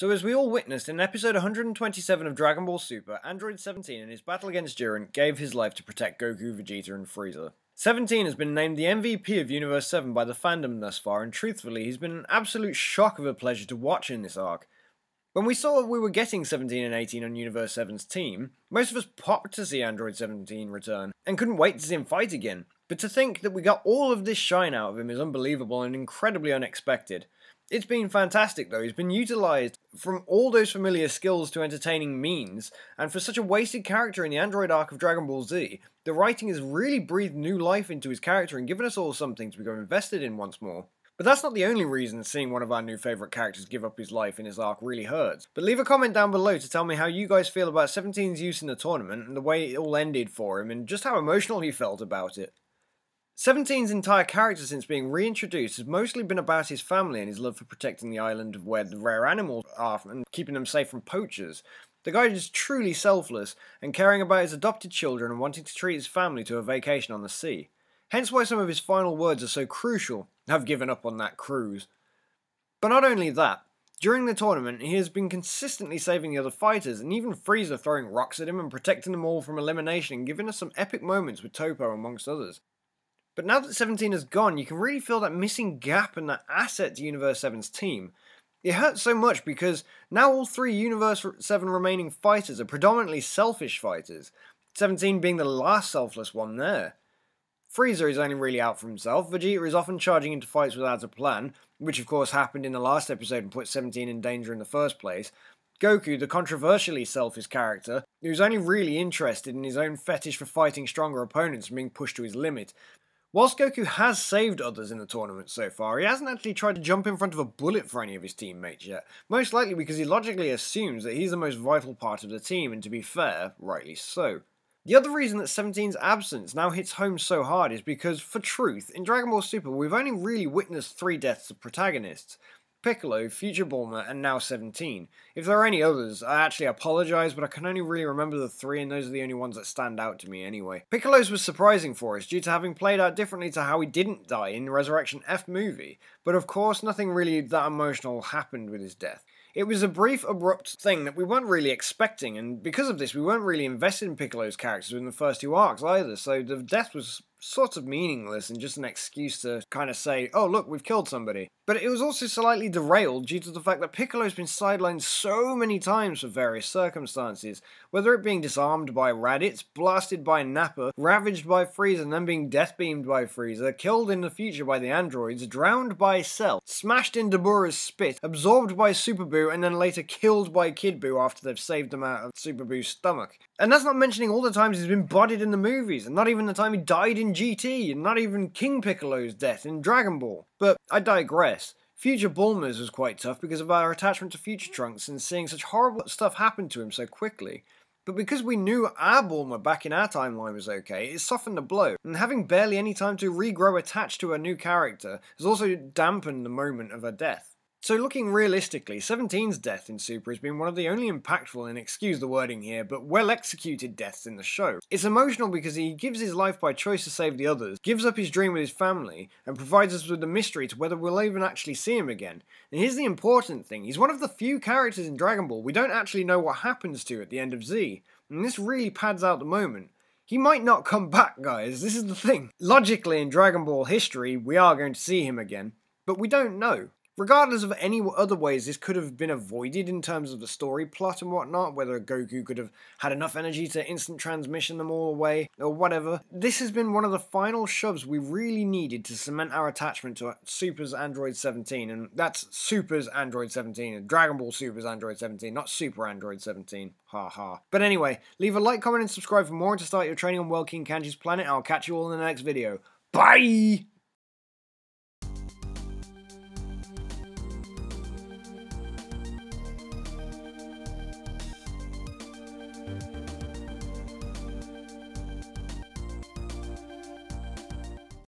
So as we all witnessed in episode 127 of Dragon Ball Super, Android 17 in his battle against Jiren gave his life to protect Goku, Vegeta and Frieza. 17 has been named the MVP of Universe 7 by the fandom thus far, and truthfully he's been an absolute shock of a pleasure to watch in this arc. When we saw we were getting 17 and 18 on Universe 7's team, most of us popped to see Android 17 return, and couldn't wait to see him fight again. But to think that we got all of this shine out of him is unbelievable and incredibly unexpected. It's been fantastic though, he's been utilised from all those familiar skills to entertaining means, and for such a wasted character in the Android arc of Dragon Ball Z, the writing has really breathed new life into his character and given us all something to become invested in once more. But that's not the only reason seeing one of our new favourite characters give up his life in his arc really hurts. But leave a comment down below to tell me how you guys feel about 17's use in the tournament and the way it all ended for him and just how emotional he felt about it. 17's entire character since being reintroduced has mostly been about his family and his love for protecting the island of where the rare animals are and keeping them safe from poachers. The guy is truly selfless and caring about his adopted children and wanting to treat his family to a vacation on the sea. Hence why some of his final words are so crucial, "I've given up on that cruise." But not only that, during the tournament he has been consistently saving the other fighters and even Frieza throwing rocks at him and protecting them all from elimination and giving us some epic moments with Topo amongst others. But now that 17 is gone, you can really feel that missing gap and that asset to Universe 7's team. It hurts so much because now all three Universe 7 remaining fighters are predominantly selfish fighters, 17 being the last selfless one there. Frieza is only really out for himself, Vegeta is often charging into fights without a plan, which of course happened in the last episode and put 17 in danger in the first place. Goku, the controversially selfish character, who's only really interested in his own fetish for fighting stronger opponents and being pushed to his limit. Whilst Goku has saved others in the tournament so far, he hasn't actually tried to jump in front of a bullet for any of his teammates yet, most likely because he logically assumes that he's the most vital part of the team, and to be fair, rightly so. The other reason that 17's absence now hits home so hard is because, for truth, in Dragon Ball Super we've only really witnessed three deaths of protagonists: Piccolo, Future Bulma, and now 17. If there are any others, I actually apologise, but I can only really remember the three and those are the only ones that stand out to me anyway. Piccolo's was surprising for us due to having played out differently to how he didn't die in the Resurrection F movie, but of course nothing really that emotional happened with his death. It was a brief, abrupt thing that we weren't really expecting, and because of this we weren't really invested in Piccolo's characters in the first two arcs either, so the death was sort of meaningless and just an excuse to kind of say, oh look, we've killed somebody. But it was also slightly derailed due to the fact that Piccolo's been sidelined so many times for various circumstances, whether it being disarmed by Raditz, blasted by Nappa, ravaged by Frieza and then being death-beamed by Frieza, killed in the future by the androids, drowned by Cell, smashed into Burra's spit, absorbed by Super Buu and then later killed by Kid-Boo after they've saved him out of Super Boo's stomach. And that's not mentioning all the times he's been bodied in the movies, and not even the time he died in GT, and not even King Piccolo's death in Dragon Ball. But I digress. Future Bulma's was quite tough because of our attachment to Future Trunks and seeing such horrible stuff happen to him so quickly. But because we knew our Bulma back in our timeline was okay, it softened the blow, and having barely any time to regrow attached to her new character has also dampened the moment of her death. So looking realistically, 17's death in Super has been one of the only impactful, and excuse the wording here, but well executed deaths in the show. It's emotional because he gives his life by choice to save the others, gives up his dream with his family, and provides us with the mystery to whether we'll even actually see him again. And here's the important thing, he's one of the few characters in Dragon Ball we don't actually know what happens to at the end of Z, and this really pads out the moment. He might not come back, guys, this is the thing. Logically in Dragon Ball history, we are going to see him again, but we don't know. Regardless of any other ways this could have been avoided in terms of the story plot and whatnot, whether Goku could have had enough energy to instant transmission them all away, or whatever, this has been one of the final shoves we really needed to cement our attachment to Super's Android 17, and that's Super's Android 17, and Dragon Ball Super's Android 17, not Super Android 17, ha ha. But anyway, leave a like, comment, and subscribe for more to start your training on World King Kanji's planet, and I'll catch you all in the next video. Bye!